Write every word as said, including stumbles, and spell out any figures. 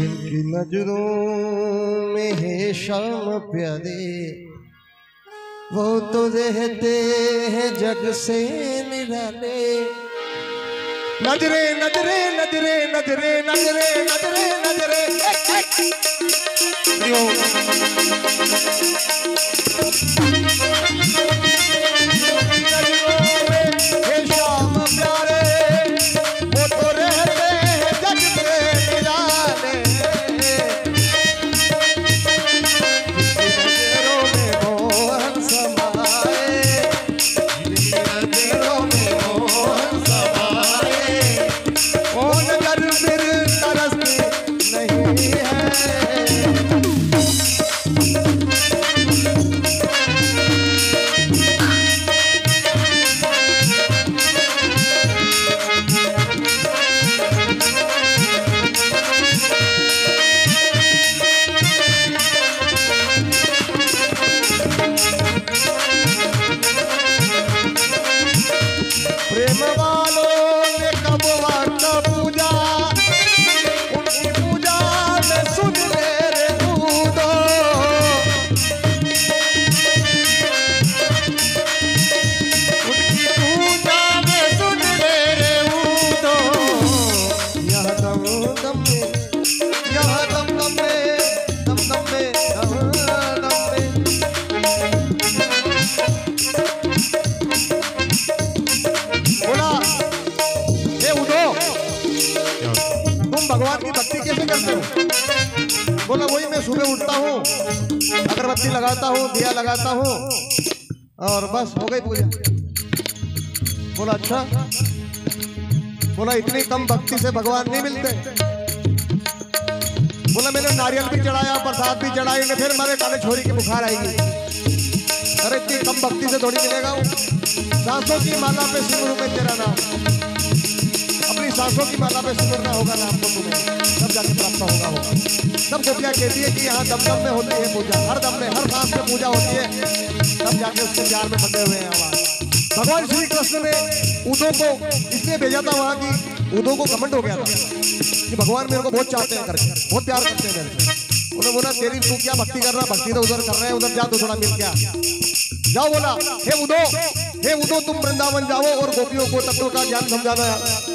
दिल की नजरों में है शाम प्यारी, वो तो रहते हैं जग से निराले। नजरे नजरे नजरे नजरे नजरे नजरे नजरे शाम प्यारे, वो तो रहते हैं जग से निराले। नजरों में मोहन समाए, नजरों में मोहन समाए, कौन कर फिर तरसती नहीं है। भगवान की भक्ति कैसे करते हो? बोला वही मैं सुबह उठता हूँ, अगरबत्ती लगाता हूँ, दिया लगाता हूँ और बस हो गई पूजा। बोला अच्छा। बोला इतनी कम भक्ति से भगवान नहीं मिलते। बोला मैंने नारियल भी चढ़ाया, प्रसाद भी चढ़ाई, उन्हें फिर मारे काले छोरी की बुखार आएगी। अरे इतनी कम भक्ति से थोड़ी मिलेगा। सांसों की माला पे सिंदूर में तेरा नाम, सांसों की माला पे सुनना होगा ना आपको, तुम्हें सब जाके प्राप्त होगा होगा। सब गोपियाँ कहती है कि यहाँ दमदम में होती है पूजा, हर दम में हर सांस में पूजा होती है। सब जाके उसके प्यार में बंधे हुए हैं। भगवान श्री कृष्ण ने उद्धव को इसलिए भेजा था वहाँ की, उद्धव को घमंड हो गया था कि भगवान मेरे को बहुत चाहते हैं करके, बहुत प्यार करते हैं मेरे से। उन्होंने बोला तेरी तू क्या भक्ति कर रहा, भक्ति तो उधर कर रहे हैं, उधर जा तो थोड़ा मिल गया जाओ। बोला हे उद्धव, हे उद्धव तुम वृंदावन जाओ और गोपियों को तत्वों का ज्ञान समझाना है,